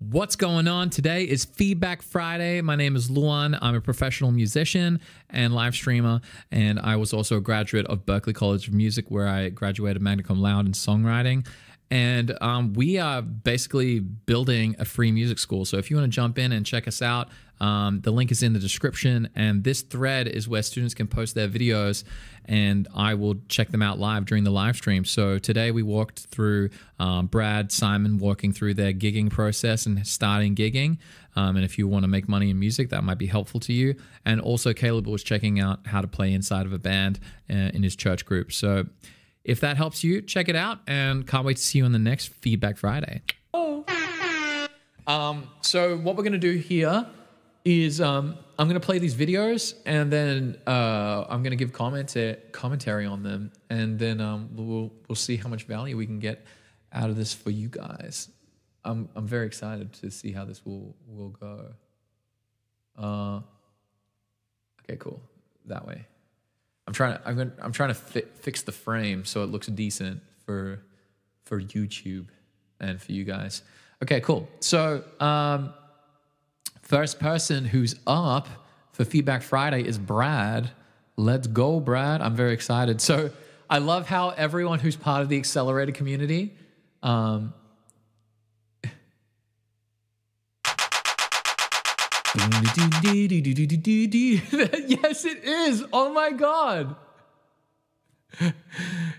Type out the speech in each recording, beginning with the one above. What's going on? Today is Feedback Friday. My name is Luan. I'm a professional musician and live streamer, and I was also a graduate of Berklee College of Music, where I graduated magna cum laude in songwriting. And we are basically building a free music school. So if you want to jump in and check us out, the link is in the description. And this thread is where students can post their videos, and I will check them out live during the live stream. So today we walked through Brad, Simon walking through their gigging process and starting gigging. And if you want to make money in music, that might be helpful to you. And also Caleb was checking out how to play inside of a band in his church group. So if that helps you, check it out, and can't wait to see you on the next Feedback Friday. Oh. So what we're going to do here is I'm going to play these videos, and then I'm going to give commentary on them, and then we'll see how much value we can get out of this for you guys. I'm very excited to see how this will go. Okay, cool. That way. I'm trying to fix the frame so it looks decent for YouTube and for you guys. Okay, cool. So first person who's up for Feedback Friday is Brad. Let's go, Brad. I'm very excited. So I love how everyone who's part of the Accelerator community. Yes, it is. Oh my God.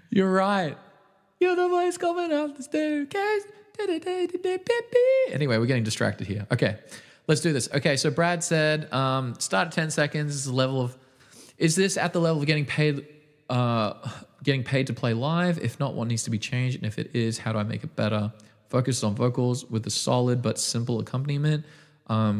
You're right. You're the voice coming up the staircase. Anyway, we're getting distracted here. Okay, let's do this. Okay, so Brad said, start at 10 seconds. Is this at the level of getting paid to play live? If not, what needs to be changed? And if it is, how do I make it better? Focus on vocals with a solid but simple accompaniment.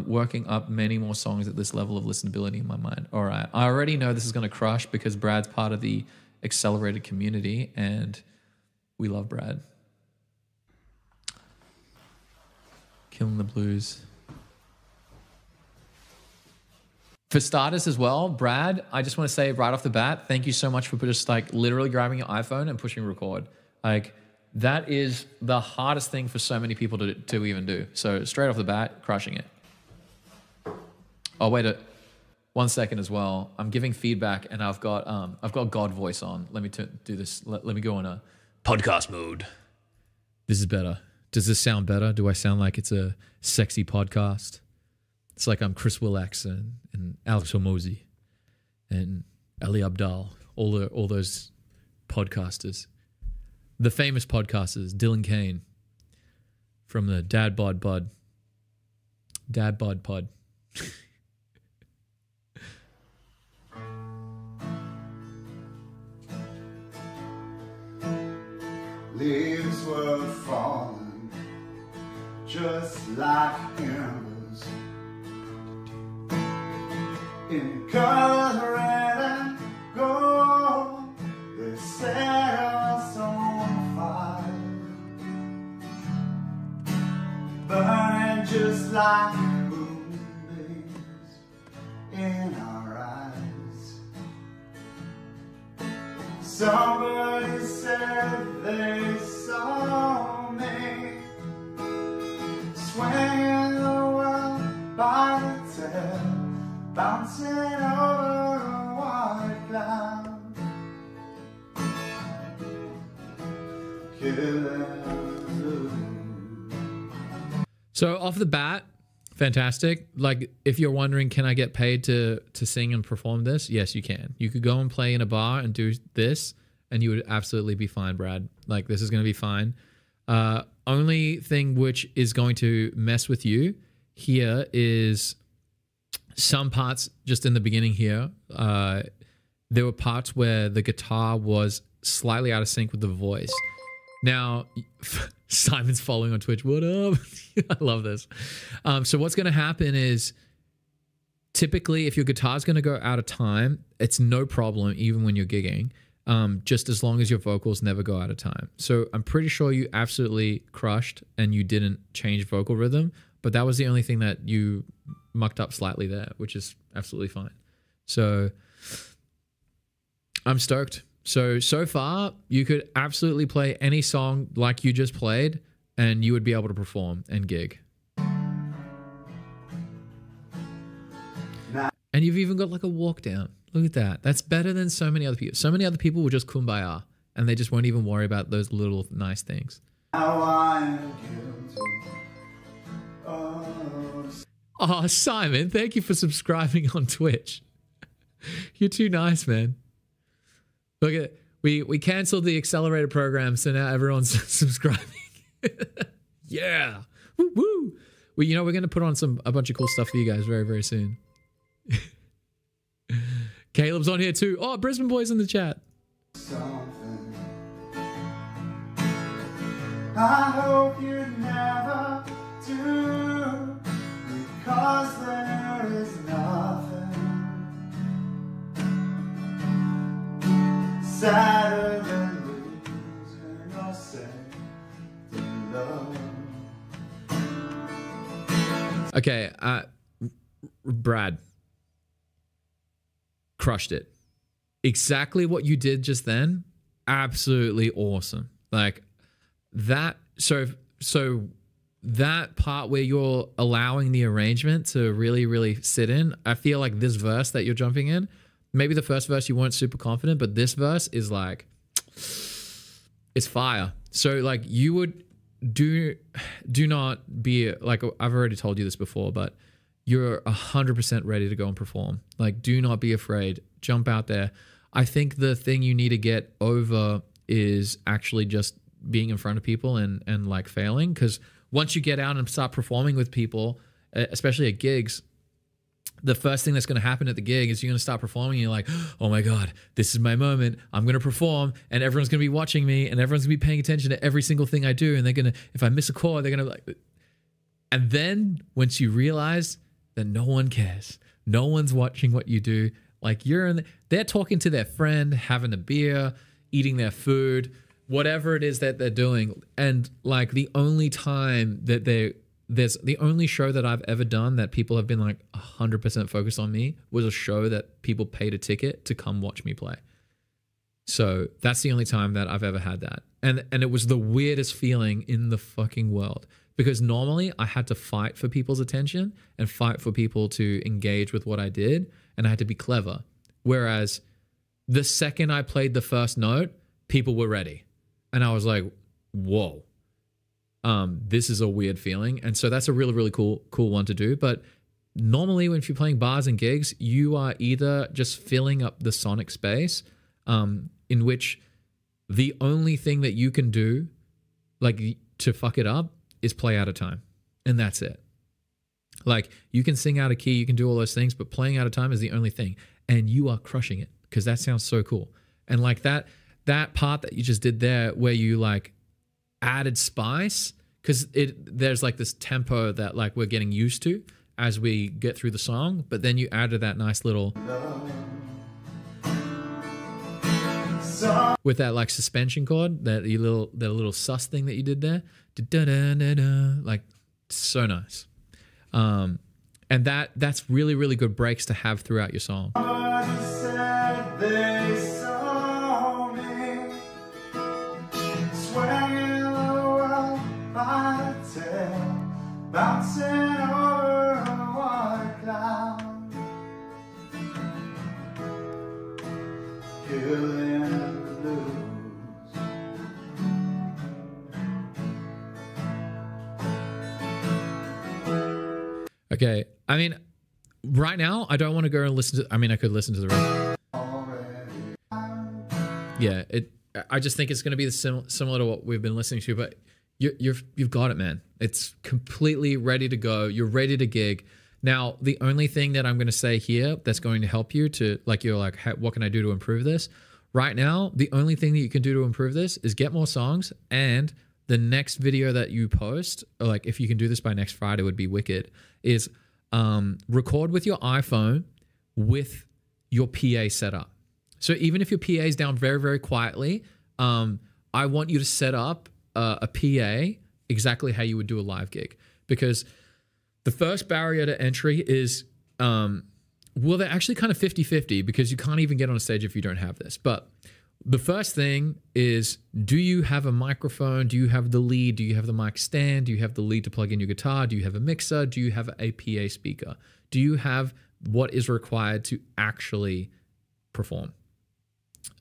Working up many more songs at this level of listenability in my mind. All right. I already know this is going to crush because Brad's part of the Accelerated community, and we love Brad. Killing the blues. For starters as well, Brad, I just want to say right off the bat, thank you so much for just like literally grabbing your iPhone and pushing record. Like, that is the hardest thing for so many people to even do. So straight off the bat, crushing it. Oh, wait one second as well. I'm giving feedback, and I've got God voice on. Let me do this. Let me go on a podcast mode. This is better. Does this sound better? Do I sound like it's a sexy podcast? It's like I'm Chris Willax and Alex Hormozy and Ali Abdal, all those podcasters. The famous podcasters, Dylan Kane from the Dad Bod Pod. Dad Bod Pod. Leaves were falling just like embers in color and gold. They set us on fire, burning just like moonbeams in our eyes. Somebody said they saw me swinging the world by the tail, bouncing over a white cloud. So off the bat, fantastic. Like, if you're wondering, can I get paid to sing and perform this? Yes, you can. You could go and play in a bar and do this, and you would absolutely be fine, Brad. Like, this is going to be fine. Only thing which is going to mess with you here is some parts just in the beginning here. There were parts where the guitar was slightly out of sync with the voice. Now, Simon's following on Twitch. What up? I love this. So what's going to happen is, typically, if your guitar's going to go out of time, it's no problem even when you're gigging, just as long as your vocals never go out of time. So I'm pretty sure you absolutely crushed and you didn't change vocal rhythm, but that was the only thing that you mucked up slightly there, which is absolutely fine. So I'm stoked. So far, you could absolutely play any song like you just played, and you would be able to perform and gig. you've even got like a walk down. Look at that. That's better than so many other people. So many other people will just kumbaya and they just won't even worry about those little nice things. Oh, Simon, thank you for subscribing on Twitch. You're too nice, man. Look at it. We canceled the accelerator program, so now everyone's subscribing. Yeah. Woo woo. Well, you know, we're going to put on a bunch of cool stuff for you guys very, very soon. Caleb's on here too. Oh, Brisbane boys in the chat. Something. I hope you never do, because there is nothing sadder than losing or saying love. Okay, Brad. Crushed it. Exactly what you did just then. Absolutely awesome. Like that. So that part where you're allowing the arrangement to really, really sit in, I feel like this verse that you're jumping in, maybe the first verse you weren't super confident, but this verse is like, it's fire. So like you would do not be like, I've already told you this before, but you're 100% ready to go and perform. Like, do not be afraid. Jump out there. I think the thing you need to get over is actually just being in front of people and like failing. Because once you get out and start performing with people, especially at gigs, the first thing that's going to happen at the gig is you're going to start performing and you're like, oh my God, this is my moment. I'm going to perform and everyone's going to be watching me and everyone's going to be paying attention to every single thing I do. And they're going to, if I miss a chord, they're going to like... And then once you realize... And no one cares. No one's watching what you do. Like you're in, they're talking to their friend, having a beer, eating their food, whatever it is that they're doing. And like the only time that there's the only show that I've ever done that people have been like 100% focused on me was a show that people paid a ticket to come watch me play. So that's the only time that I've ever had that. And it was the weirdest feeling in the fucking world. Because normally I had to fight for people's attention and fight for people to engage with what I did. And I had to be clever. Whereas the second I played the first note, people were ready. And I was like, whoa, this is a weird feeling. And so that's a really, really cool one to do. But normally when you're playing bars and gigs, you are either just filling up the sonic space in which the only thing that you can do like to fuck it up is play out of time, and that's it. Like you can sing out of key, you can do all those things, but playing out of time is the only thing, and you are crushing it because that sounds so cool. And like that part that you just did there where you like added spice, because there's like this tempo that like we're getting used to as we get through the song, but then you added that nice little with that like suspension chord, that little sus thing that you did there, like so nice, and that's really, really good breaks to have throughout your song. Okay, I mean, right now, I don't want to go and listen to... I mean, I could listen to the rest. Yeah, I just think it's going to be similar to what we've been listening to, but you've got it, man. It's completely ready to go. You're ready to gig. Now, the only thing that I'm going to say here that's going to help you to... Like, you're like, hey, what can I do to improve this? Right now, the only thing that you can do to improve this is get more songs, and the next video that you post, like if you can do this by next Friday, would be wicked, is record with your iPhone with your PA set up. So even if your PA is down very, very quietly, I want you to set up a PA exactly how you would do a live gig. Because the first barrier to entry is, well, they're actually kind of 50-50 because you can't even get on a stage if you don't have this. But the first thing is, do you have a microphone? Do you have the lead? Do you have the mic stand? Do you have the lead to plug in your guitar? Do you have a mixer? Do you have a PA speaker? Do you have what is required to actually perform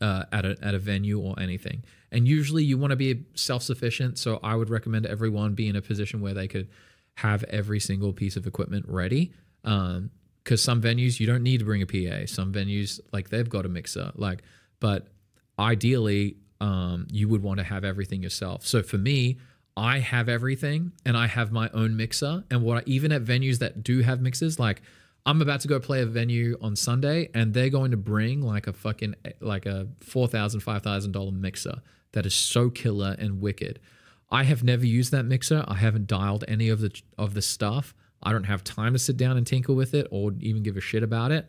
at a venue or anything. And usually you want to be self-sufficient. So I would recommend everyone be in a position where they could have every single piece of equipment ready. Because some venues, you don't need to bring a PA. Some venues, like, they've got a mixer. Like, but ideally, you would want to have everything yourself. So for me, I have everything, and I have my own mixer. And what I, even at venues that do have mixers, like, I'm about to go play a venue on Sunday, and they're going to bring like a fucking, like a $4,000, $5,000 mixer that is so killer and wicked. I have never used that mixer. I haven't dialed any of the stuff. I don't have time to sit down and tinker with it or even give a shit about it.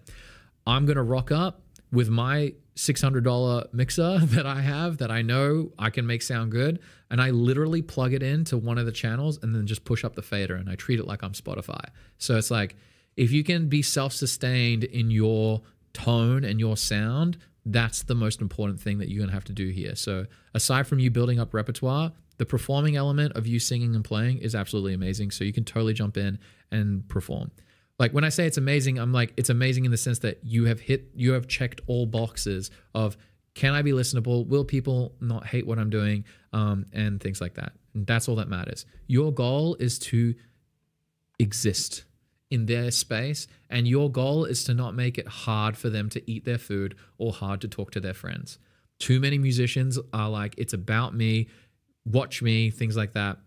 I'm going to rock up with my $600 mixer that I have, that I know I can make sound good. And I literally plug it into one of the channels and then just push up the fader, and I treat it like I'm Spotify. So it's like, if you can be self-sustained in your tone and your sound, that's the most important thing that you're going to have to do here. So aside from you building up repertoire, the performing element of you singing and playing is absolutely amazing. So you can totally jump in and perform. Like, when I say it's amazing, I'm like, it's amazing in the sense that you have checked all boxes of, can I be listenable? Will people not hate what I'm doing? And things like that. And that's all that matters. Your goal is to exist in their space, and your goal is to not make it hard for them to eat their food or hard to talk to their friends. Too many musicians are like, it's about me, watch me, things like that.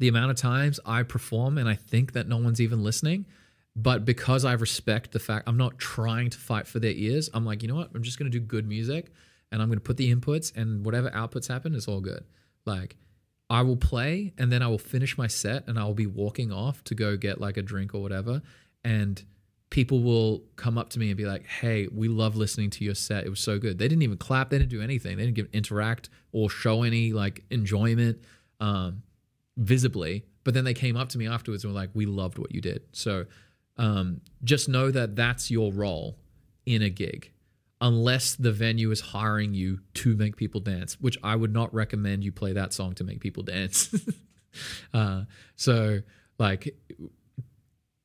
The amount of times I perform and I think that no one's even listening, but because I respect the fact I'm not trying to fight for their ears, I'm like, you know what? I'm just going to do good music, and I'm going to put the inputs, and whatever outputs happen, it's all good. Like, I will play, and then I will finish my set, and I will be walking off to go get like a drink or whatever. And people will come up to me and be like, hey, we love listening to your set. It was so good. They didn't even clap. They didn't do anything. They didn't interact or show any like enjoyment visibly. But then they came up to me afterwards and were like, we loved what you did. So just know that that's your role in a gig, unless the venue is hiring you to make people dance, which I would not recommend you play that song to make people dance. So like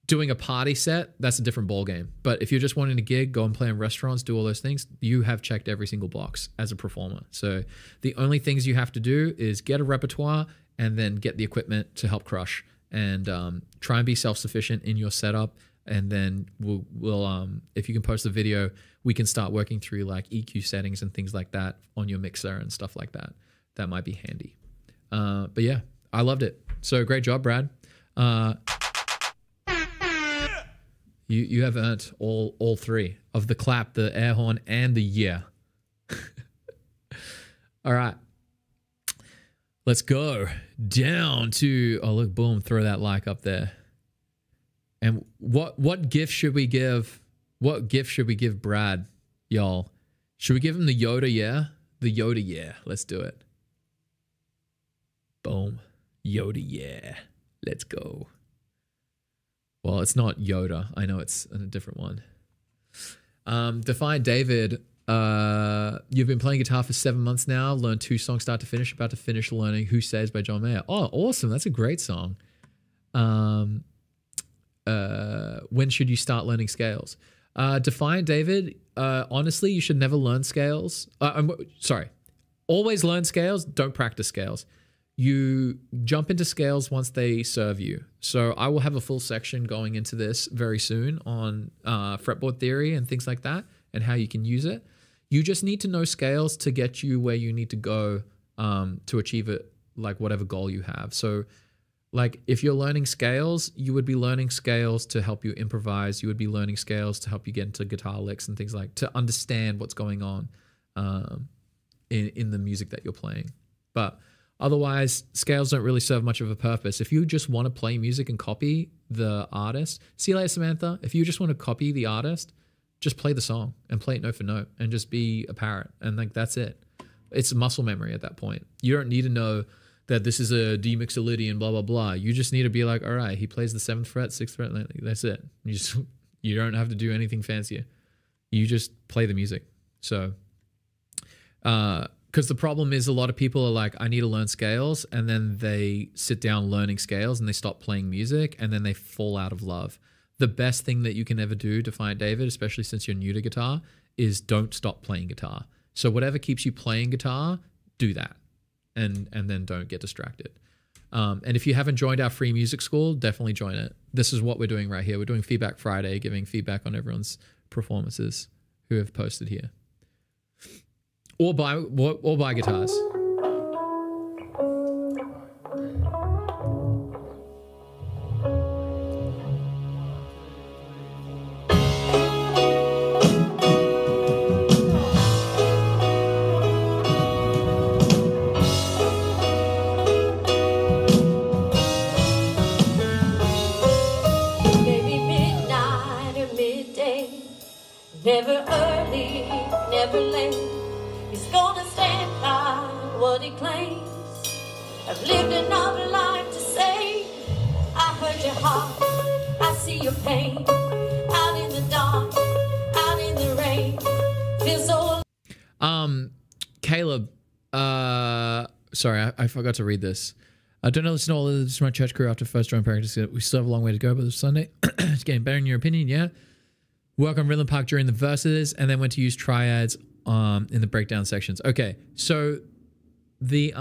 doing a party set, that's a different ball game. But if you're just wanting to gig, go and play in restaurants, do all those things, you have checked every single box as a performer. So the only things you have to do is get a repertoire and then get the equipment to help crush, and try and be self-sufficient in your setup. And then we'll if you can post the video, we can start working through like EQ settings and things like that on your mixer and stuff like that. That might be handy. But yeah, I loved it. So great job, Brad. You have earned all three of the clap, the air horn, and the yeah. All right. Let's go down to, oh look, boom, throw that like up there. And what gift should we give? What gift should we give Brad, y'all? Should we give him the Yoda, yeah? The Yoda, yeah. Let's do it. Boom. Yoda, yeah. Let's go. Well, it's not Yoda. I know it's a different one. Defy David. You've been playing guitar for 7 months now. Learned 2 songs start to finish. About to finish learning Who Says by John Mayer. Oh, awesome. That's a great song. When should you start learning scales? Defiant David, honestly, you should never learn scales. Sorry. Always learn scales. Don't practice scales. You jump into scales once they serve you. So I will have a full section going into this very soon on fretboard theory and things like that and how you can use it. You just need to know scales to get you where you need to go to achieve it, like whatever goal you have. So like if you're learning scales, you would be learning scales to help you improvise. You would be learning scales to help you get into guitar licks and things like, to understand what's going on in the music that you're playing. But otherwise, scales don't really serve much of a purpose. If you just want to play music and copy the artist, see you later, Samantha. If you just want to copy the artist, just play the song and play it note for note and just be a parrot. And like, that's it. It's muscle memory at that point. You don't need to know that this is a D mixolydian, blah, blah, blah. You just need to be like, all right, he plays the 7th fret, 6th fret, that's it. You don't have to do anything fancier. You just play the music. So, because the problem is a lot of people are like, I need to learn scales, and then they sit down learning scales and they stop playing music, and then they fall out of love. the best thing that you can ever do, Defiant David, especially since you're new to guitar, is don't stop playing guitar. So whatever keeps you playing guitar, do that, and then don't get distracted. And if you haven't joined our free music school, definitely join it. This is what we're doing right here. We're doing Feedback Friday, giving feedback on everyone's performances who have posted here. Or buy guitars. Never early, never late, he's gonna stand by what he claims. I've lived another life to say, I heard your heart, I see your pain, out in the dark, out in the rain, feels so... Caleb, sorry, I forgot to read this. I don't know, listen to all of this from my church career after first drum practice. We still have a long way to go, but this Sunday, it's getting better in your opinion, yeah? Work on Rhythm Park during the verses, and then went to use triads in the breakdown sections. Okay, so the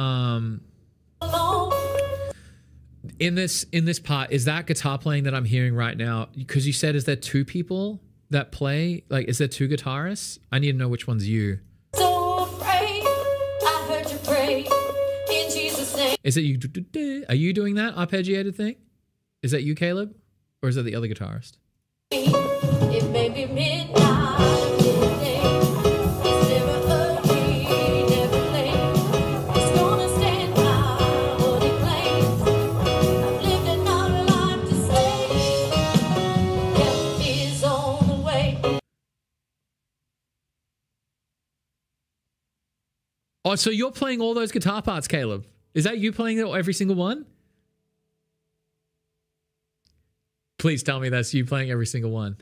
in this part, is that guitar playing that I'm hearing right now? Because you said, is there two people that play? Like, is there two guitarists? I need to know which one's you. So afraid, I heard you pray in Jesus' name. Is it you? Are you doing that arpeggiated thing? Is that you, Caleb, or is that the other guitarist? It may be midnight. Oh, so you're playing all those guitar parts, Caleb. Is that you playing every single one? Please tell me that's you playing every single one.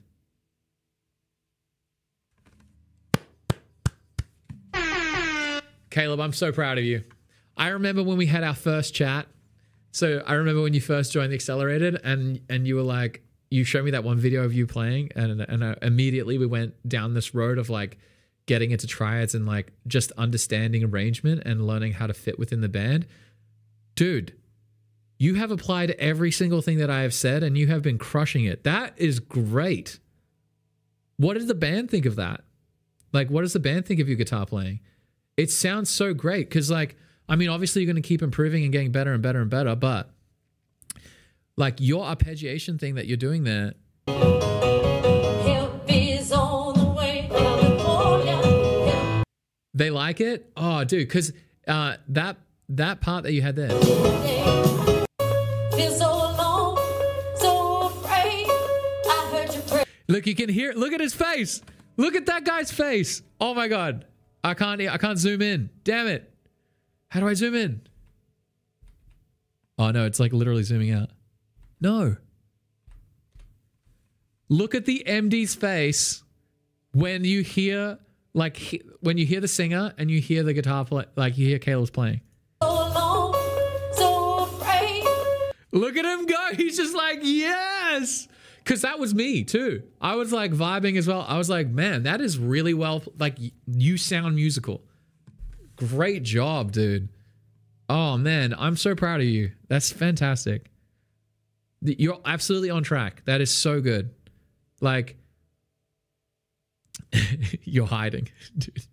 Caleb, I'm so proud of you. I remember when we had our first chat. So I remember when you first joined the Accelerated, and you were like, you showed me that one video of you playing, and immediately we went down this road of like getting into triads and like just understanding arrangement and learning how to fit within the band. Dude, you have applied every single thing that I have said, and you have been crushing it. That is great. What did the band think of that? Like, what does the band think of your guitar playing? It sounds so great because, like, I mean, obviously you're going to keep improving and getting better and better and better, but, like, your arpeggiation thing that you're doing there. Help is on the way, California. They like it? Oh, dude, because that part that you had there. Feel so alone, so afraid. I heard you pray. Look, you can hear. Look at his face. Look at that guy's face. Oh my God. I can't zoom in. Damn it. How do I zoom in? Oh no, it's like literally zooming out. No. Look at the MD's face when you hear, like, when you hear the singer and you hear the guitar play, like you hear Caleb's playing. So alone, so afraid. Look at him go. He's just like, yes. Because that was me too. I was like vibing as well. I was like, man, that is really well, like, you sound musical. Great job, dude. Oh man, I'm so proud of you. That's fantastic. You're absolutely on track. That is so good. Like, you're hiding. Dude.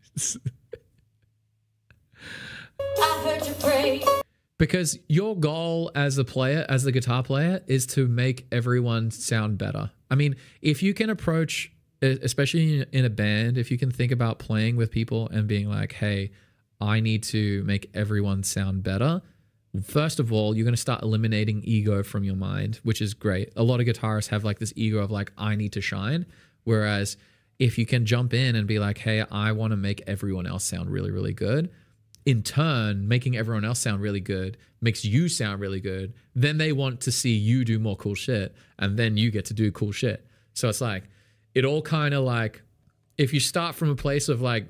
I heard you pray. Because your goal as a player, as the guitar player, is to make everyone sound better. I mean, if you can approach, especially in a band, if you can think about playing with people and being like, hey, I need to make everyone sound better. First of all, you're going to start eliminating ego from your mind, which is great. A lot of guitarists have like this ego of like, I need to shine. Whereas if you can jump in and be like, hey, I want to make everyone else sound really, really good. In turn, making everyone else sound really good makes you sound really good. Then they want to see you do more cool shit, and then you get to do cool shit. So it's like, it all kind of like, if you start from a place of like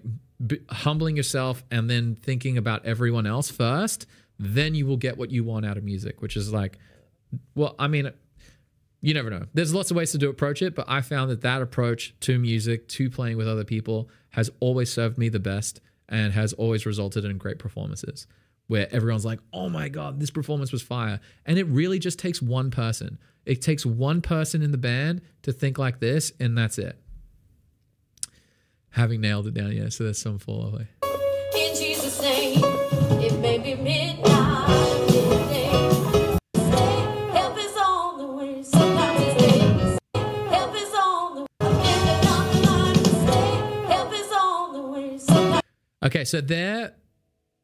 humbling yourself and then thinking about everyone else first, then you will get what you want out of music, which is like, well, I mean, you never know. There's lots of ways to approach it, but I found that that approach to music, to playing with other people, has always served me the best and has always resulted in great performances where everyone's like, oh my God, this performance was fire. And it really just takes one person. It takes one person in the band to think like this, and that's it. Having nailed it down, yeah, so there's some fall away. In Jesus' name, it may be midnight. Okay, so there,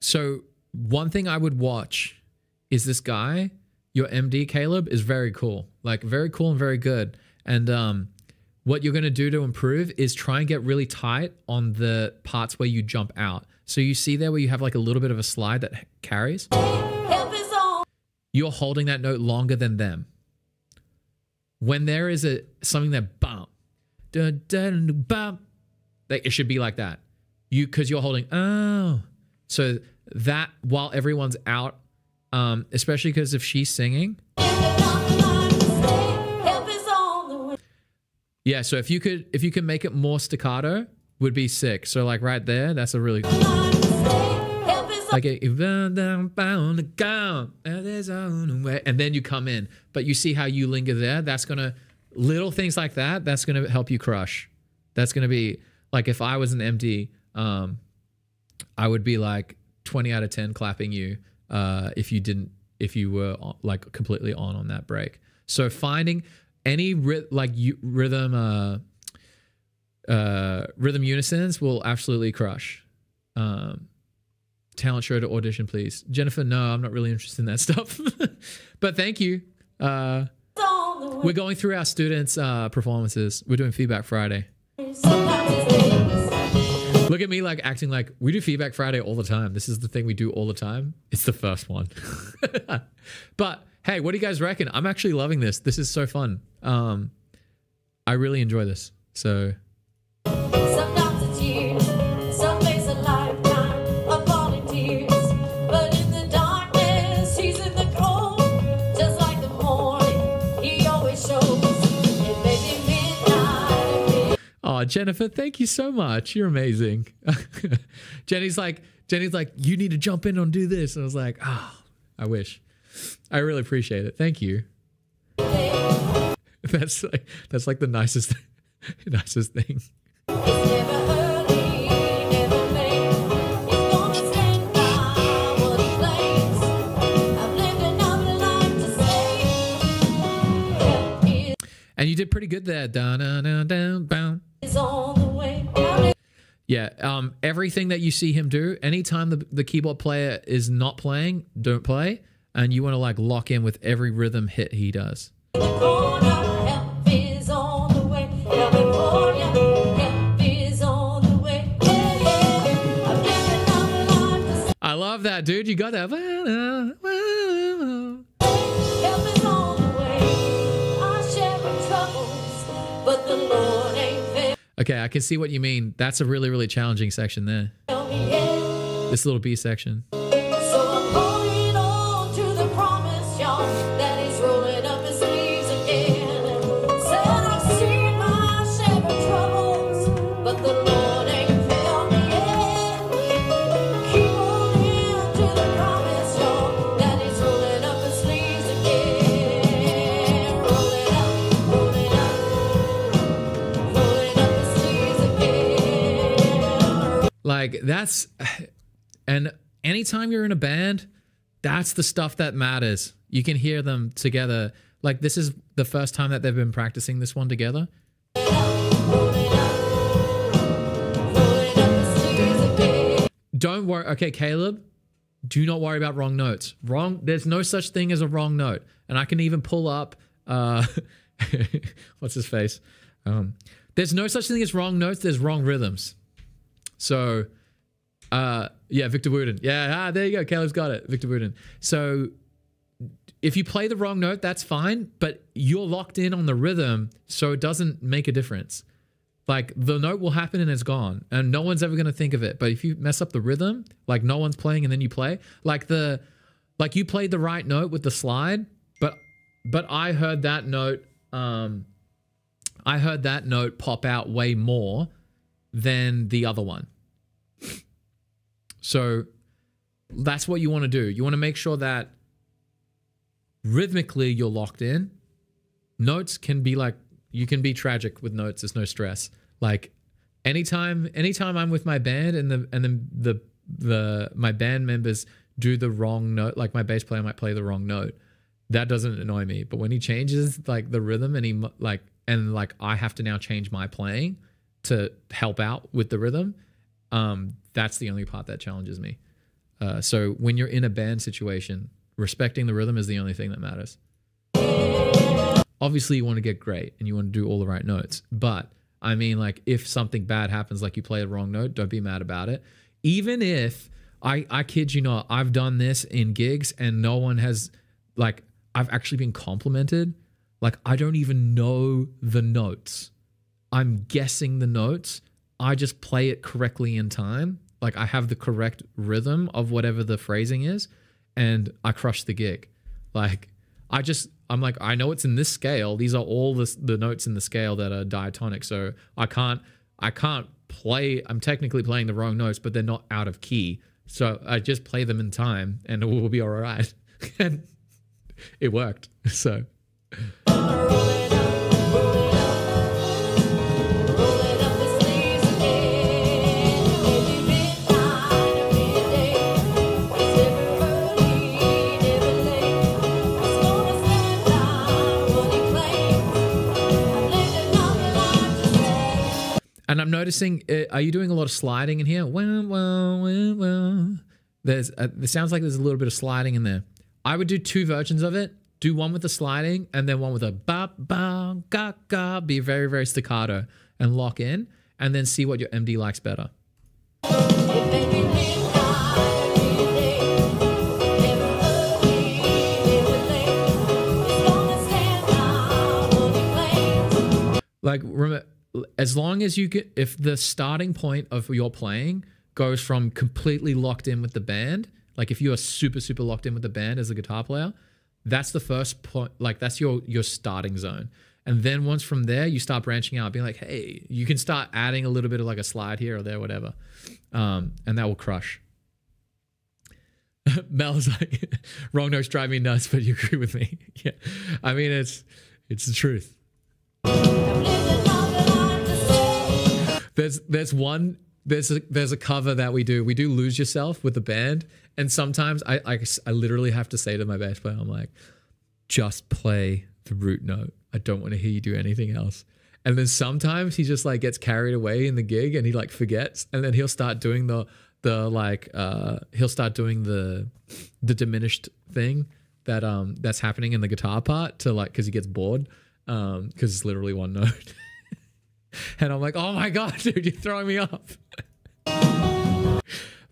so one thing I would watch is this guy, your MD Caleb, is very cool. Like very cool and very good. And what you're going to do to improve is try and get really tight on the parts where you jump out. So you see there where you have like a little bit of a slide that carries. You're holding that note longer than them. When there is a something that bump, dun, dun, bump, like it should be like that. Because you're holding, oh, so that while everyone's out, especially because if she's singing. Yeah, so if you could make it more staccato, would be sick. So like right there, that's a really cool. Like and then you come in, but you see how you linger there. That's gonna, little things like that, that's gonna help you crush. That's gonna be like, if I was an MD, I would be like 20 out of 10 clapping you if you were like completely on that break. So finding any rhythm unisons will absolutely crush. Talent show to audition, please. Jennifer, no, I'm not really interested in that stuff, but thank you. We're going through our students' performances. We're doing Feedback Friday. Look at me like acting like we do Feedback Friday all the time. This is the thing we do all the time. It's the first one. But hey, what do you guys reckon? I'm actually loving this. This is so fun. I really enjoy this. So sometimes it's years, sometimes a lifetime of volunteers, but in the darkness, he's in the cold, just like the morning, he always shows. Oh, Jennifer, thank you so much. You're amazing. Jenny's like, you need to jump in and do this. And I was like, ah, oh, I wish. I really appreciate it. Thank you. That's like the nicest thing. And you did pretty good there. Dun, dun, dun, dun, dun. Yeah, everything that you see him do, anytime the keyboard player is not playing, don't play, and you want to like lock in with every rhythm hit he does. I love that, dude. You got that. Okay, I can see what you mean. That's a really, really challenging section there. This little B section. So I'm holding on to the promise, y'all, that he's rolling up his sleeves again. Said I've seen my share of troubles, but the Lord ain't failed me yet. Keep holding to the promise, y'all, that he's rolling up his sleeves again. Rolling up, rolling up. Like that's, and anytime you're in a band, that's the stuff that matters. You can hear them together. Like this is the first time that they've been practicing this one together. Don't worry. Okay, Caleb, do not worry about wrong notes. Wrong. There's no such thing as a wrong note. And I can even pull up, what's his face? There's no such thing as wrong notes. There's wrong rhythms. So, yeah, Victor Wooten. Yeah, there you go. Caleb's got it. Victor Wooten. So if you play the wrong note, that's fine, but you're locked in on the rhythm, so it doesn't make a difference. Like the note will happen and it's gone, and no one's ever going to think of it. But if you mess up the rhythm, like no one's playing and then you play, like you played the right note with the slide, but I heard that note I heard that note pop out way more than the other one. So that's what you want to do. You want to make sure that rhythmically you're locked in. Notes can be like, you can be tragic with notes. There's no stress. Like anytime I'm with my band and my band members do the wrong note, like my bass player might play the wrong note, that doesn't annoy me. But when he changes like the rhythm and he like I have to now change my playing to help out with the rhythm, that's the only part that challenges me. So when you're in a band situation, respecting the rhythm is the only thing that matters. Obviously you want to get great and you want to do all the right notes, but I mean, like, if something bad happens, like you play the wrong note, don't be mad about it. Even if, I kid you not, I've done this in gigs and no one has, like, I've actually been complimented. Like, I don't even know the notes. I'm guessing the notes. I just play it correctly in time. Like, I have the correct rhythm of whatever the phrasing is and I crush the gig. Like, I'm like, I know it's in this scale. These are all the notes in the scale that are diatonic. So I can't play, I'm technically playing the wrong notes, but they're not out of key. So I just play them in time and it will be all right. And it worked. So. And I'm noticing, are you doing a lot of sliding in here? Well. It sounds like there's a little bit of sliding in there. I would do two versions of it. Do one with the sliding and then one with a ba ba ga ga. Be very, very staccato and lock in, and then see what your MD likes better. Like, remember, as long as you get, if the starting point of your playing goes from completely locked in with the band, like if you are super, super locked in with the band as a guitar player, that's the first point, like that's your starting zone. And then once from there, you start branching out, being like, hey, you can start adding a little bit of like a slide here or there, whatever. And that will crush. Mel's like, wrong notes drive me nuts, but you agree with me. Yeah, I mean, it's the truth. There's a cover that we do. We do Lose Yourself with the band. And sometimes I literally have to say to my bass player, I'm like, just play the root note. I don't want to hear you do anything else. And then sometimes he just like gets carried away in the gig and he like forgets. And then he'll start doing the diminished thing that, that's happening in the guitar part to like, cause he gets bored. Cause it's literally one note. And I'm like, oh my God, dude, you're throwing me off.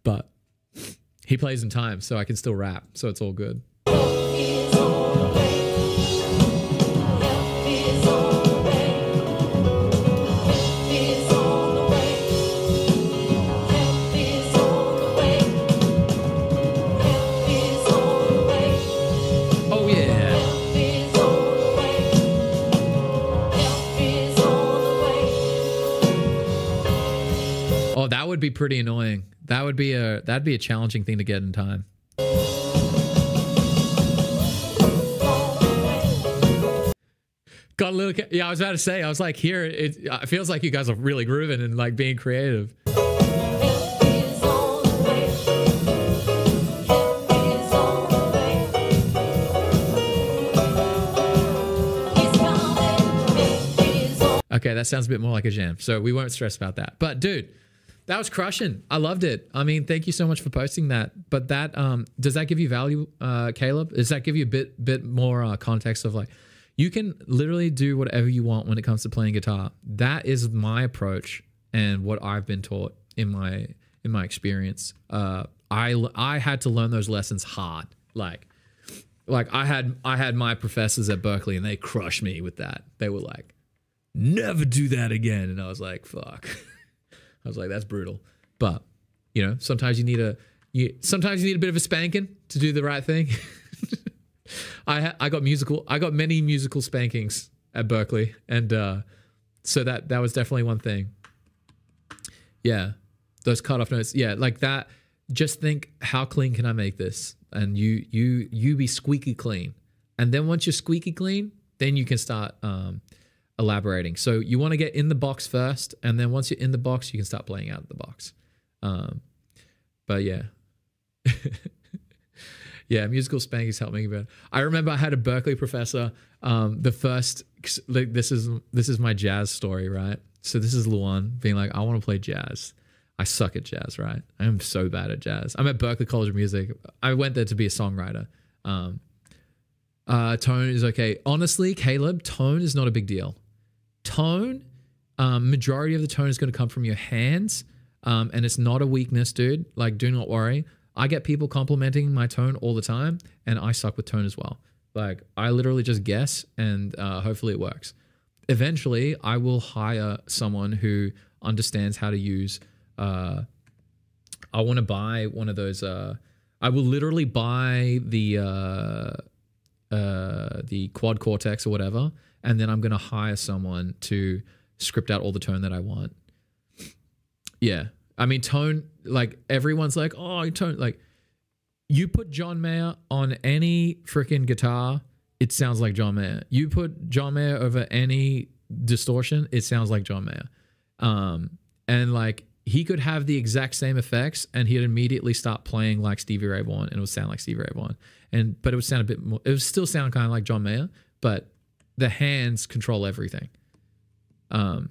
But he plays in time, so I can still rap. So it's all good. Oh, that would be pretty annoying. That would be a challenging thing to get in time. Got a little, yeah, I was about to say, I was like, here, it feels like you guys are really grooving and like being creative. Okay, that sounds a bit more like a jam. So we won't stress about that. But dude, that was crushing. I loved it. I mean, thank you so much for posting that. But that, does that give you value, Caleb? Does that give you a bit more context of like, you can literally do whatever you want when it comes to playing guitar. That is my approach and what I've been taught in my experience. I had to learn those lessons hard. Like I had my professors at Berklee and they crushed me with that. They were like, never do that again. And I was like, fuck. I was like, that's brutal. But, you know, sometimes you need a bit of a spanking to do the right thing. I got many musical spankings at Berklee, and so that was definitely one thing. Yeah, those cutoff notes. Yeah, like that. Just think, how clean can I make this? And you be squeaky clean. And then once you're squeaky clean, then you can start elaborating. So you want to get in the box first, and then once you're in the box, you can start playing out of the box. But yeah. Yeah, musical spankies helped me. I remember I had a Berklee professor. The first, like, this is my jazz story, right? So this is Luan being like, I want to play jazz. I suck at jazz, right? I am so bad at jazz. I'm at Berklee College of Music. I went there to be a songwriter. Tone is okay. Honestly, Caleb, tone is not a big deal. Tone, majority of the tone is going to come from your hands, and it's not a weakness, dude. Like, do not worry. I get people complimenting my tone all the time, and I suck with tone as well. Like, I literally just guess, and hopefully it works. Eventually, I will hire someone who understands how to use... I want to buy one of those. I will literally buy the quad cortex or whatever, and then I'm going to hire someone to script out all the tone that I want. Yeah. I mean, tone, like, everyone's like, oh, tone, like, you put John Mayer on any freaking guitar, it sounds like John Mayer. You put John Mayer over any distortion, it sounds like John Mayer. And like, he could have the exact same effects and he'd immediately start playing like Stevie Ray Vaughan, and it would sound like Stevie Ray Vaughan. And, but it would sound a bit more, it would still sound kind of like John Mayer, but the hands control everything. The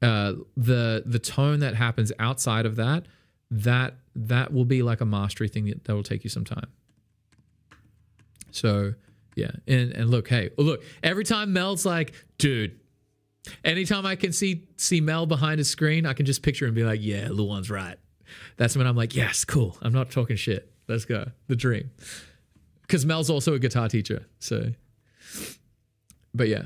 tone that happens outside of that, that will be like a mastery thing that will take you some time. So yeah. And look, hey, look, every time Mel's like, dude, anytime I can see Mel behind his screen, I can just picture him and be like, yeah, Luan's right. That's when I'm like, yes, cool. I'm not talking shit. Let's go. The dream. Because Mel's also a guitar teacher. So, but yeah.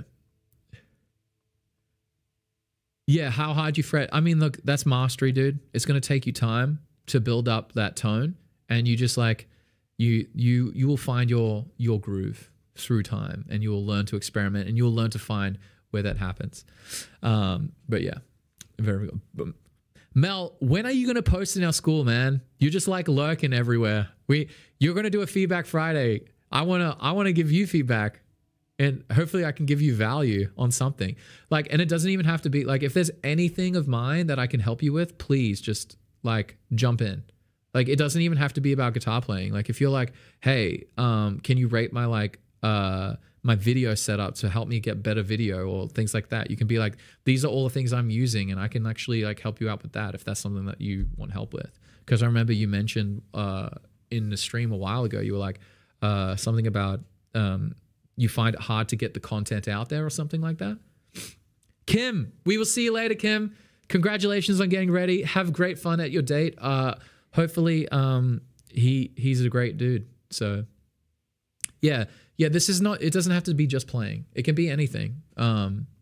Yeah, how hard you fret. I mean, look, that's mastery, dude. It's going to take you time to build up that tone. And you just like, you will find your groove through time, and you will learn to experiment, and you will learn to find where that happens. But yeah, very good. Mel, when are you going to post in our school, man? You're just like lurking everywhere. You're going to do a feedback Friday. I want to give you feedback, and hopefully I can give you value on something. Like, and it doesn't even have to be like, if there's anything of mine that I can help you with, please just like jump in. Like, it doesn't even have to be about guitar playing. Like, if you're like, hey, can you rate my like, my video setup to help me get better video or things like that, you can be like, these are all the things I'm using, and I can actually like help you out with that if that's something that you want help with. Because I remember you mentioned in the stream a while ago, you were like something about you find it hard to get the content out there or something like that. Kim, we will see you later, Kim. Congratulations on getting ready. Have great fun at your date. Hopefully he's a great dude. So yeah. Yeah, this is not, it doesn't have to be just playing. It can be anything.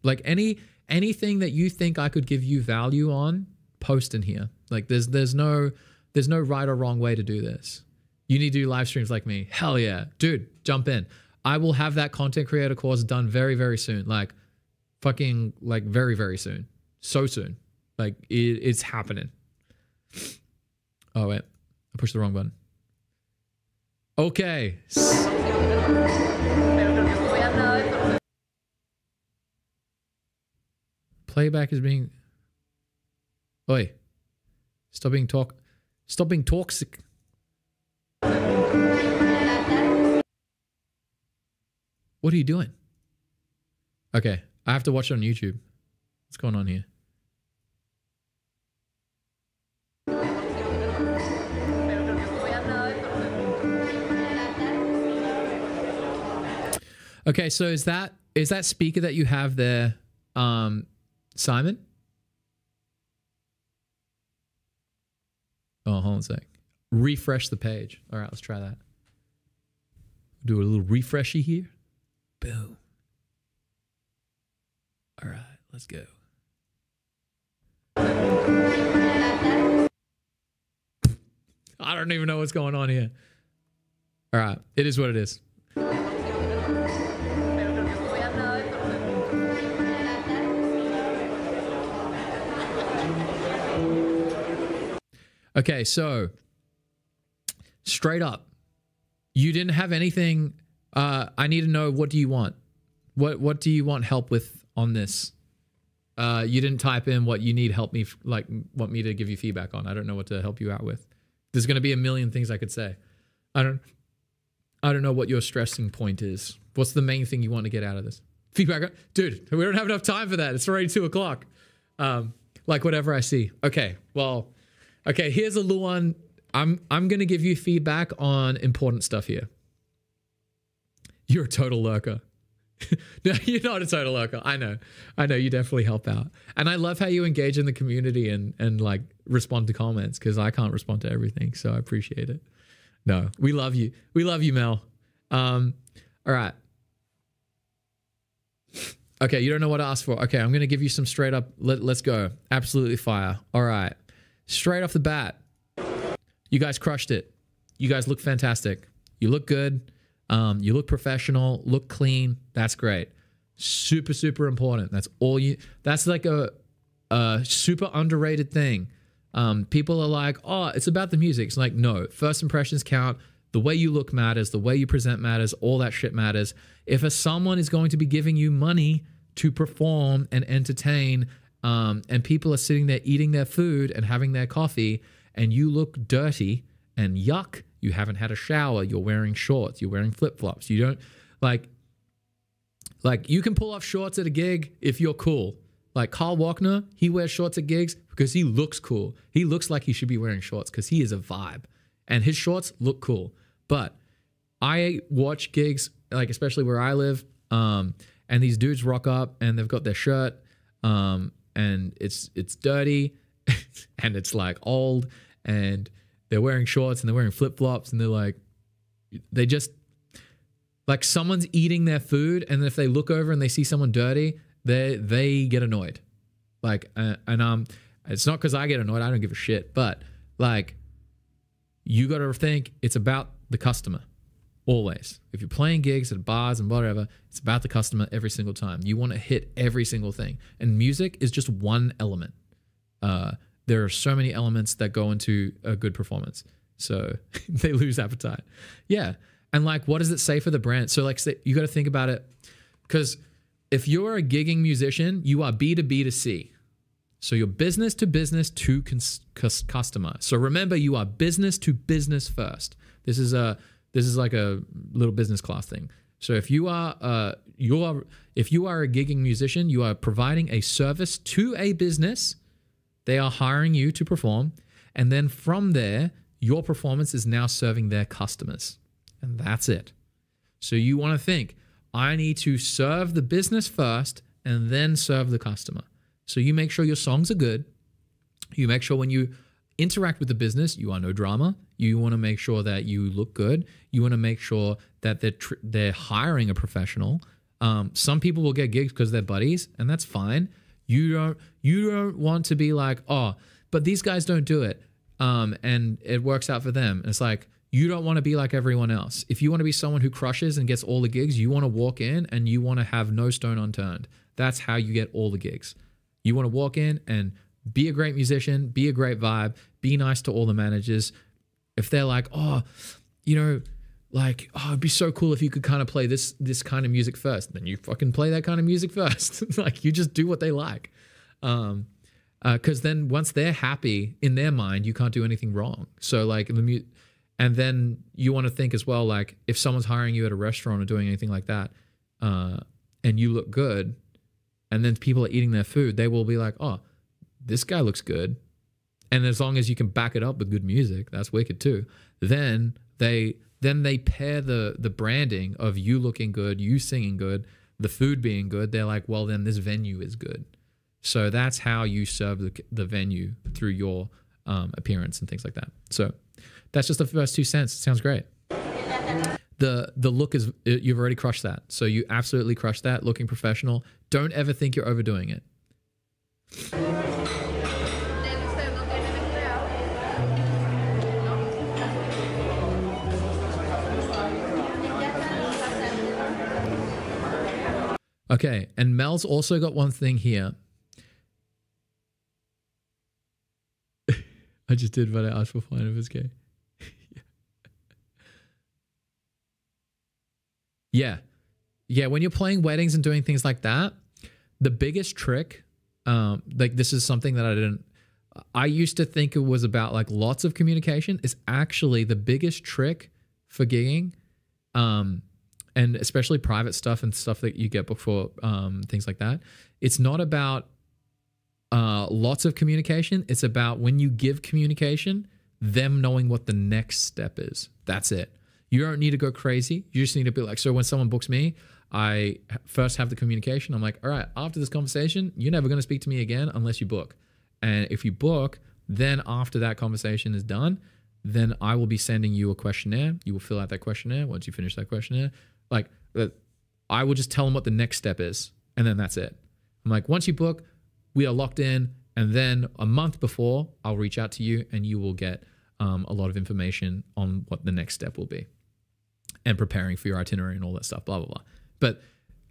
Like anything that you think I could give you value on, post in here. Like there's no right or wrong way to do this. You need to do live streams like me. Hell yeah. Dude, jump in. I will have that content creator course done very, very soon. Like fucking like very, very soon. So soon. Like it's happening. Oh wait, I pushed the wrong button. Okay. Playback is being. Oi. Stop being talk. Stop being toxic. What are you doing? Okay. I have to watch it on YouTube. What's going on here? Okay, so is that speaker that you have there, Simon? Oh, hold on a sec. Refresh the page. All right, let's try that. Do a little refreshy here. Boom. All right, let's go. I don't even know what's going on here. All right, it is what it is. Okay, so straight up, you didn't have anything. I need to know, what do you want? What do you want help with on this? You didn't type in what you need help me, like want me to give you feedback on. I don't know what to help you out with. There's going to be a million things I could say. I don't know what your stressing point is. What's the main thing you want to get out of this? Feedback, dude. We don't have enough time for that. It's already 2 o'clock. Like whatever I see. Okay. Well, okay. Here's a Luan. I'm going to give you feedback on important stuff here. You're a total lurker. No, you're not a total lurker. I know you definitely help out. And I love how you engage in the community and like respond to comments, because I can't respond to everything. So I appreciate it. No, we love you. We love you, Mel. All right. Okay, you don't know what to ask for. Okay, I'm going to give you some straight up. Let's go. Absolutely fire. All right. Straight off the bat, you guys crushed it. You guys look fantastic. You look good. You look professional. Look clean. That's great. Super, super important. That's all you. That's like a super underrated thing. People are like, oh, it's about the music. It's like, no. First impressions count. The way you look matters. The way you present matters. All that shit matters. If someone is going to be giving you money to perform and entertain, and people are sitting there eating their food and having their coffee, and you look dirty and yuck, you haven't had a shower, you're wearing shorts, you're wearing flip-flops, you don't, like you can pull off shorts at a gig if you're cool. Like Carl Walkner, he wears shorts at gigs because he looks cool. He looks like he should be wearing shorts because he is a vibe. And his shorts look cool. But I watch gigs, like especially where I live, and these dudes rock up and they've got their shirt, and it's dirty and it's like old, and they're wearing shorts and they're wearing flip-flops, and they're like, they just, like someone's eating their food, and if they look over and they see someone dirty, they get annoyed. Like, it's not because I get annoyed, I don't give a shit, but like, you got to think it's about the customer always. If you're playing gigs at bars and whatever, it's about the customer every single time. You want to hit every single thing. And music is just one element. There are so many elements that go into a good performance. So they lose appetite. Yeah. And like, what does it say for the brand? So like, you got to think about it, because if you're a gigging musician, you are B2B to C. So you're business to business to customer. So remember, you are business to business first. This is like a little business class thing. So if you are a gigging musician, you are providing a service to a business. They are hiring you to perform, and then from there, your performance is now serving their customers, and that's it. So you want to think, I need to serve the business first, and then serve the customer. So you make sure your songs are good. You make sure when you interact with the business, you are no drama. You want to make sure that you look good. You want to make sure that they're hiring a professional. Some people will get gigs because they're buddies, and that's fine. You don't want to be like, oh, but these guys don't do it, and it works out for them. It's like, you don't want to be like everyone else. If you want to be someone who crushes and gets all the gigs, you want to walk in and you want to have no stone unturned. That's how you get all the gigs. You want to walk in and be a great musician, be a great vibe, be nice to all the managers. If they're like, oh, you know, like, oh, it'd be so cool if you could kind of play this kind of music first, then you fucking play that kind of music first. Like, you just do what they like. Because then once they're happy in their mind, you can't do anything wrong. So like, and then you want to think as well, like if someone's hiring you at a restaurant or doing anything like that, and you look good, and then people are eating their food, they will be like, oh, this guy looks good. And as long as you can back it up with good music, that's wicked too. Then they pair the branding of you looking good, you singing good, the food being good. They're like, well, then this venue is good. So that's how you serve the venue, through your appearance and things like that. So that's just the first 2 cents. It sounds great. The look is, you've already crushed that. So you absolutely crushed that, looking professional. Don't ever think you're overdoing it. Okay, and Mel's also got one thing here. I just did what I asked for fun if it's gay. Yeah. Yeah, when you're playing weddings and doing things like that, the biggest trick, like this is something that I used to think it was about like lots of communication, is actually the biggest trick for gigging, and especially private stuff and stuff that you get booked for, things like that. It's not about lots of communication. It's about when you give communication, them knowing what the next step is. That's it. You don't need to go crazy. You just need to be like, so when someone books me, I first have the communication. I'm like, all right, after this conversation, you're never going to speak to me again unless you book. And if you book, then after that conversation is done, then I will be sending you a questionnaire. You will fill out that questionnaire. Once you finish that questionnaire, like I will just tell them what the next step is. And then that's it. I'm like, once you book, we are locked in. And then a month before, I'll reach out to you and you will get a lot of information on what the next step will be and preparing for your itinerary and all that stuff, blah, blah, blah. But,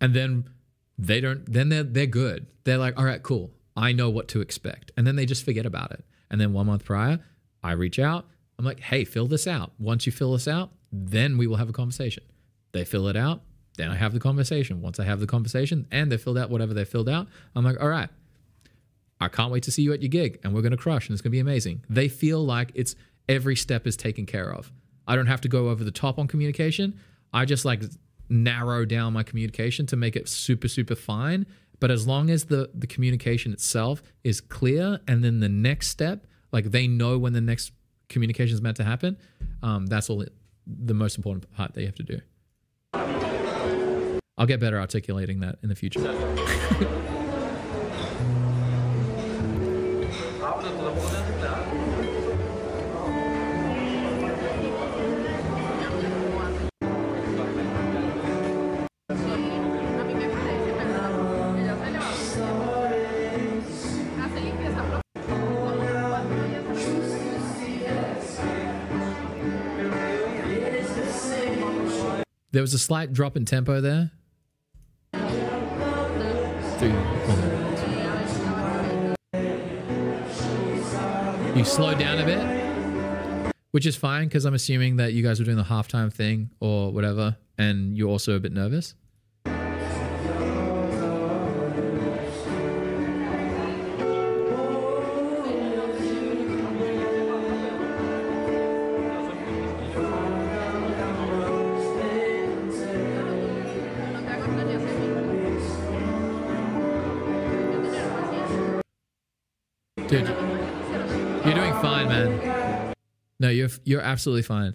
and then they don't, then they're good. They're like, all right, cool. I know what to expect. And then they just forget about it. And then 1 month prior, I reach out. I'm like, hey, fill this out. Once you fill this out, then we will have a conversation. They fill it out. Then I have the conversation. Once I have the conversation and they filled out whatever they filled out, I'm like, all right, I can't wait to see you at your gig and we're going to crush and it's going to be amazing. They feel like it's every step is taken care of. I don't have to go over the top on communication. I just like narrow down my communication to make it super, super fine. But as long as the communication itself is clear and then the next step, like they know when the next communication is meant to happen, that's all the most important part that you have to do. I'll get better articulating that in the future. There was a slight drop in tempo there. You slow down a bit, which is fine because I'm assuming that you guys were doing the halftime thing or whatever, and you're also a bit nervous. Dude, you're doing fine, man. No, you're absolutely fine.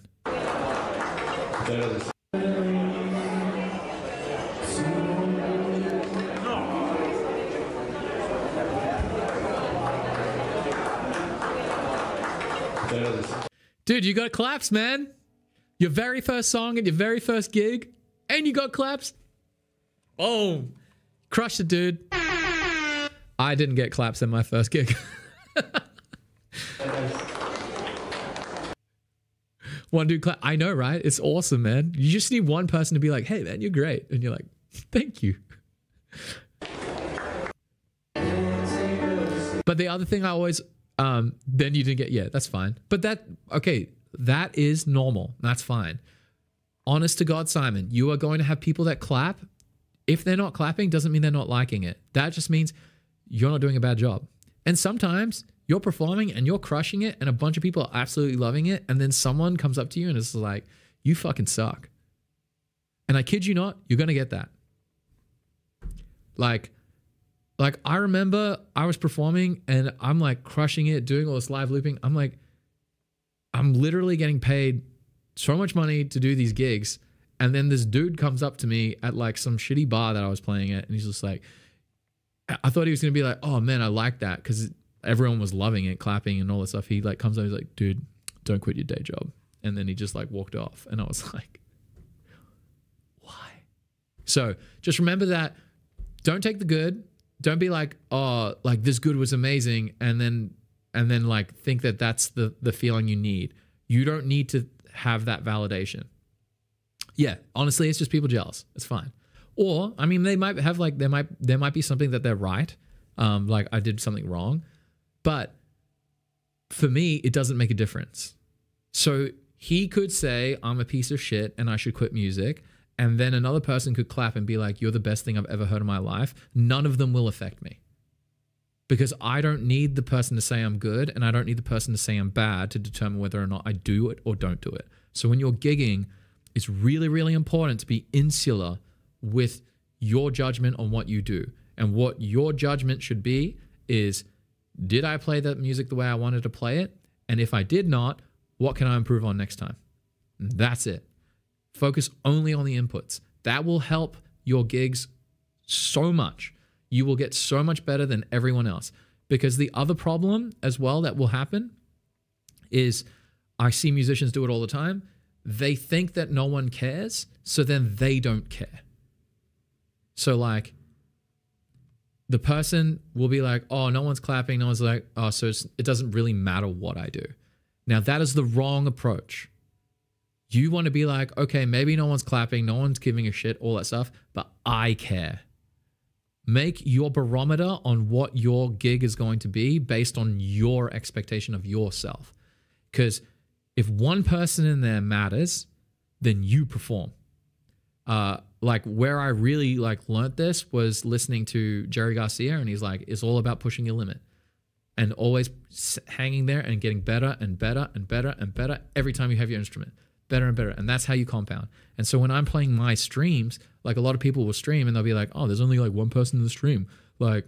Dude, you got claps, man. Your very first song at your very first gig, and you got claps. Oh, crushed it, dude. I didn't get claps in my first gig. One dude clap. I know, right? It's awesome, man. You just need one person to be like, hey man, you're great, and you're like, thank you. But the other thing I always then you didn't get, yeah, that's fine. But that, okay, that is normal. That's fine. Honest to God, Simon, you are going to have people that clap. If they're not clapping, doesn't mean they're not liking it. That just means you're not doing a bad job. And sometimes you're performing and you're crushing it and a bunch of people are absolutely loving it. And then someone comes up to you and is like, you fucking suck. And I kid you not, you're going to get that. Like I remember I was performing and I'm like crushing it, doing all this live looping. I'm like, I'm literally getting paid so much money to do these gigs. And then this dude comes up to me at like some shitty bar that I was playing at. And he's just like, I thought he was going to be like, oh man, I like that. Cause everyone was loving it, clapping and all that stuff. He like comes over, he's like, dude, don't quit your day job. And then he just like walked off. And I was like, why? So just remember that. Don't take the good. Don't be like, oh, like this good was amazing. And then like think that that's the feeling you need. You don't need to have that validation. Yeah. Honestly, it's just people jealous. It's fine. Or, I mean, they might have like, there might be something that they're right. Like I did something wrong, but for me, it doesn't make a difference. So he could say, I'm a piece of shit and I should quit music. And then another person could clap and be like, you're the best thing I've ever heard in my life. None of them will affect me. Because I don't need the person to say I'm good, and I don't need the person to say I'm bad to determine whether or not I do it or don't do it. So when you're gigging, it's really, really important to be insular with your judgment on what you do. And what your judgment should be is, did I play that music the way I wanted to play it? And if I did not, what can I improve on next time? That's it. Focus only on the inputs. That will help your gigs so much. You will get so much better than everyone else. Because the other problem as well that will happen is, I see musicians do it all the time. They think that no one cares, so then they don't care. So like, the person will be like, oh, no one's clapping. No one's like, oh, so it doesn't really matter what I do. Now that is the wrong approach. You want to be like, okay, maybe no one's clapping, no one's giving a shit, all that stuff, but I care. Make your barometer on what your gig is going to be based on your expectation of yourself. Because if one person in there matters, then you perform. Like where I really like learned this was listening to Jerry Garcia, and he's like, it's all about pushing your limit and always hanging there and getting better and better and better and better every time you have your instrument. Better and better. And that's how you compound. And so when I'm playing my streams, like a lot of people will stream and they'll be like, oh, there's only like one person in the stream. Like,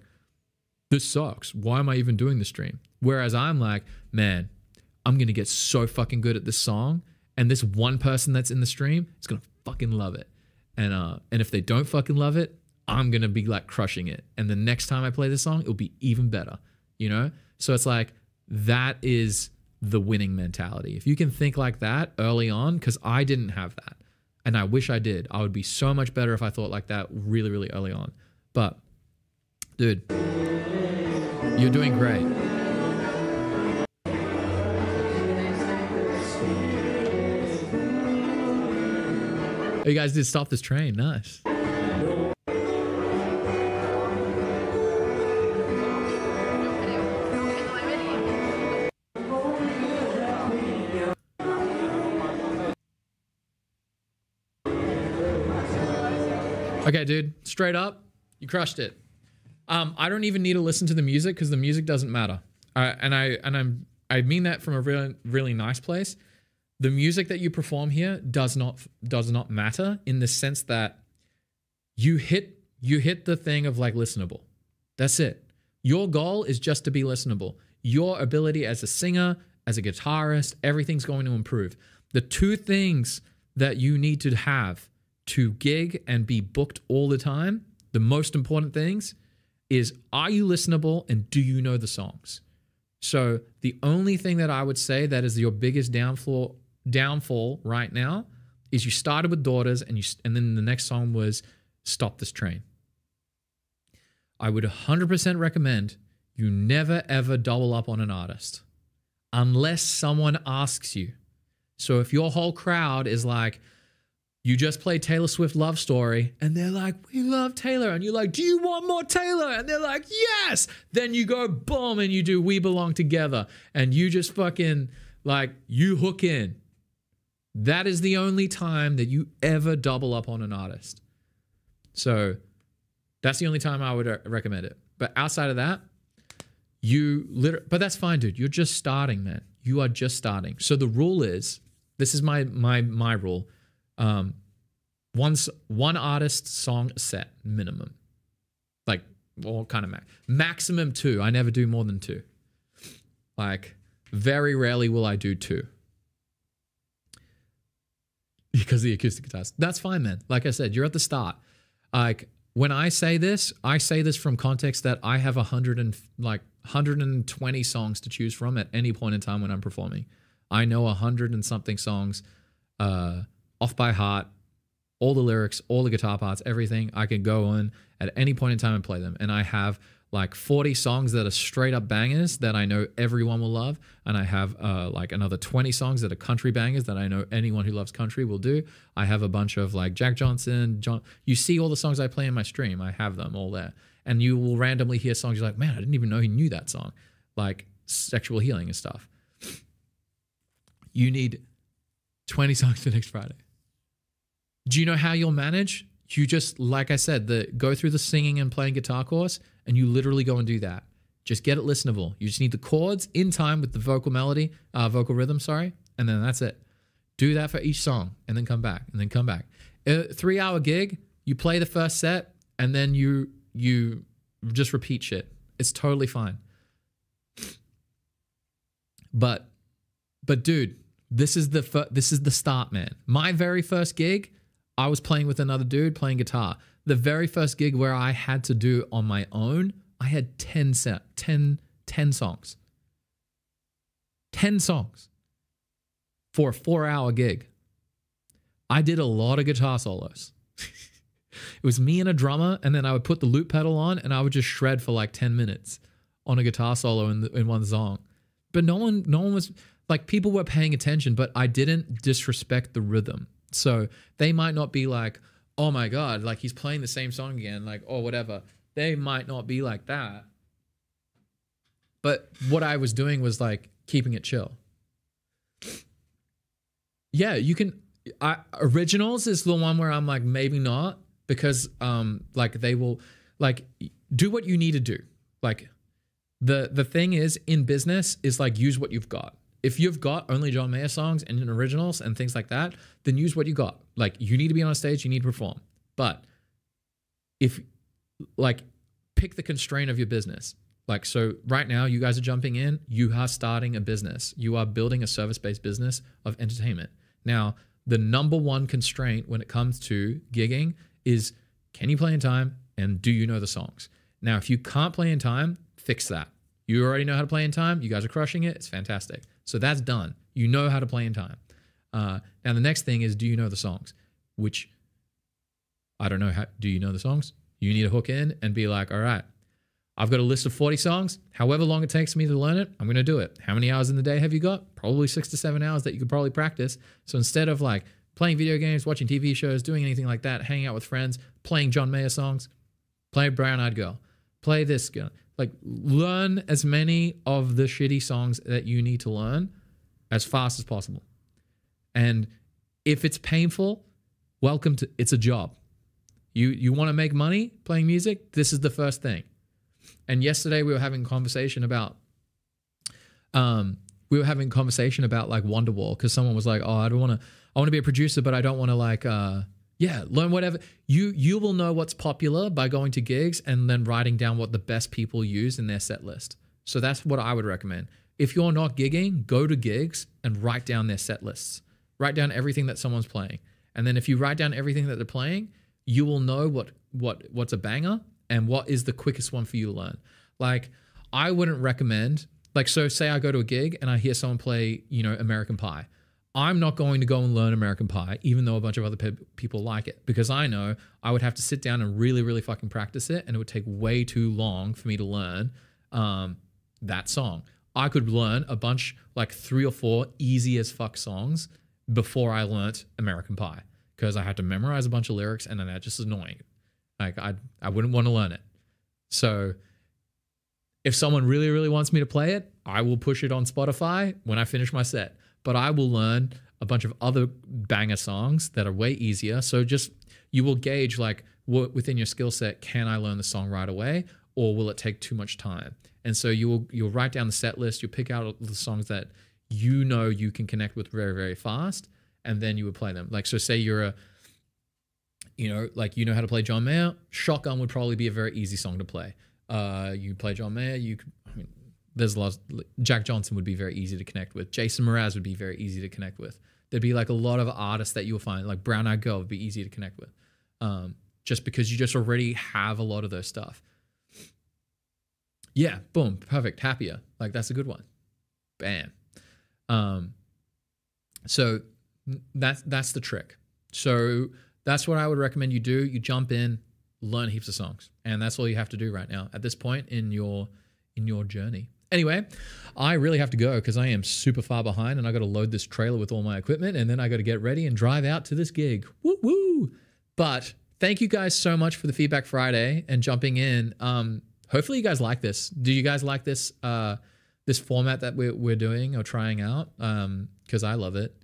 this sucks. Why am I even doing the stream? Whereas I'm like, man, I'm going to get so fucking good at this song. And this one person that's in the stream is going to fucking love it. And if they don't fucking love it, I'm going to be like crushing it. And the next time I play this song, it'll be even better, you know? So it's like, that is the winning mentality. If you can think like that early on, because I didn't have that, and I wish I did. I would be so much better if I thought like that really, really early on. But dude, you're doing great. Oh, you guys did stop this train. Nice. Okay, dude, straight up, you crushed it. I don't even need to listen to the music because the music doesn't matter. And I mean that from a really, really nice place. The music that you perform here does not matter, in the sense that you hit the thing of like listenable. That's it. Your goal is just to be listenable. Your ability as a singer, as a guitarist, everything's going to improve. The two things that you need to have to gig and be booked all the time, the most important things is, are you listenable and do you know the songs? So the only thing that I would say that is your biggest downfall right now is you started with Daughters, and then the next song was Stop This Train. I would 100% recommend you never ever double up on an artist unless someone asks you. So if your whole crowd is like, you just play Taylor Swift Love Story, and they're like, we love Taylor. And you're like, do you want more Taylor? And they're like, yes. Then you go, boom, and you do We Belong Together. And you just fucking, like, you hook in. That is the only time that you ever double up on an artist. So that's the only time I would recommend it. But outside of that, but that's fine, dude. You're just starting, man. You are just starting. So the rule is, this is my rule. One artist song a set minimum, like all kind of maximum two. I never do more than two. Like very rarely will I do two because the acoustic guitars. That's fine, man. Like I said, you're at the start. Like when I say this from context that I have 120 songs to choose from at any point in time when I'm performing. I know 100 and something songs, off by heart, all the lyrics, all the guitar parts, everything. I can go in at any point in time and play them. And I have like 40 songs that are straight up bangers that I know everyone will love. And I have like another 20 songs that are country bangers that I know anyone who loves country will do. I have a bunch of like Jack Johnson, you see all the songs I play in my stream. I have them all there. And you will randomly hear songs you're like, man, I didn't even know he knew that song. Like sexual healing and stuff. You need 20 songs the next Friday. Do you know how you'll manage? You just, like I said, go through the singing and playing guitar course, and you literally go and do that. Just get it listenable. You just need the chords in time with the vocal melody, vocal rhythm, sorry, and then that's it. Do that for each song, and then come back, and then come back. A 3-hour gig, you play the first set, and then you just repeat shit. It's totally fine. But dude, this is the start, man. My very first gig, I was playing with another dude playing guitar. The very first gig where I had to do on my own, I had 10 songs. 10 songs for a 4-hour gig. I did a lot of guitar solos. It was me and a drummer, and then I would put the loop pedal on, and I would just shred for like 10 minutes on a guitar solo in one song. But no one was, like, people were paying attention, but I didn't disrespect the rhythm. So they might not be like, oh my God, like he's playing the same song again, like, oh, whatever. They might not be like that. But what I was doing was like keeping it chill. Yeah, you can, originals is the one where I'm like, maybe not, because like they will, like, do what you need to do. Like the thing is in business is like, use what you've got. If you've got only John Mayer songs and originals and things like that, then use what you got. Like, you need to be on a stage, you need to perform. But if, like, pick the constraint of your business. Like, so right now you guys are jumping in, you are starting a business. You are building a service-based business of entertainment. Now, the number one constraint when it comes to gigging is, can you play in time and do you know the songs? Now, if you can't play in time, fix that. You already know how to play in time. You guys are crushing it. It's fantastic. So that's done. You know how to play in time. Now the next thing is, do you know the songs? Which I don't know how. Do you know the songs? You need to hook in and be like, all right, I've got a list of 40 songs. However long it takes me to learn it, I'm going to do it. How many hours in the day have you got? Probably 6 to 7 hours that you could probably practice. So instead of like playing video games, watching TV shows, doing anything like that, hanging out with friends, playing John Mayer songs, play Brown Eyed Girl, play this girl. Like, learn as many of the shitty songs that you need to learn as fast as possible. And if it's painful, welcome to, it's a job. You want to make money playing music? This is the first thing. And yesterday we were having a conversation about, like Wonderwall, because someone was like, oh, I want to be a producer, but I don't want to like, yeah, learn whatever. You will know what's popular by going to gigs and then writing down what the best people use in their set list. So that's what I would recommend. If you're not gigging, go to gigs and write down their set lists. Write down everything that someone's playing. And then if you write down everything that they're playing, you will know what's a banger and what is the quickest one for you to learn. Like, I wouldn't recommend, like, so say I go to a gig and I hear someone play, you know, American Pie. I'm not going to go and learn American Pie, even though a bunch of other people like it, because I know I would have to sit down and really, really fucking practice it, and it would take way too long for me to learn that song. I could learn a bunch, like 3 or 4 easy as fuck songs before I learnt American Pie, because I had to memorize a bunch of lyrics, and then that's just annoying. Like, I wouldn't want to learn it. So if someone really, really wants me to play it, I will push it on Spotify when I finish my set. But I will learn a bunch of other banger songs that are way easier. So just, you will gauge like what within your skill set, can I learn the song right away, or will it take too much time? And so you'll write down the set list, you'll pick out the songs that you know you can connect with very, very fast, and then you would play them. Like, so say you're a, you know, like, you know how to play John Mayer, Shotgun would probably be a very easy song to play. You play John Mayer, you could, I mean, there's a lot. Jack Johnson would be very easy to connect with. Jason Mraz would be very easy to connect with. There'd be like a lot of artists that you'll find, like Brown Eyed Girl would be easy to connect with, just because you just already have a lot of those stuff. Yeah, boom, perfect, happier. Like, that's a good one. Bam. So that's the trick. So that's what I would recommend you do. You jump in, learn heaps of songs, and that's all you have to do right now at this point in your journey. Anyway, I really have to go because I am super far behind, and I got to load this trailer with all my equipment, and then I got to get ready and drive out to this gig. Woo woo! But thank you guys so much for the Feedback Friday and jumping in. Hopefully you guys like this. Do you guys like this this format that we're doing or trying out, because I love it.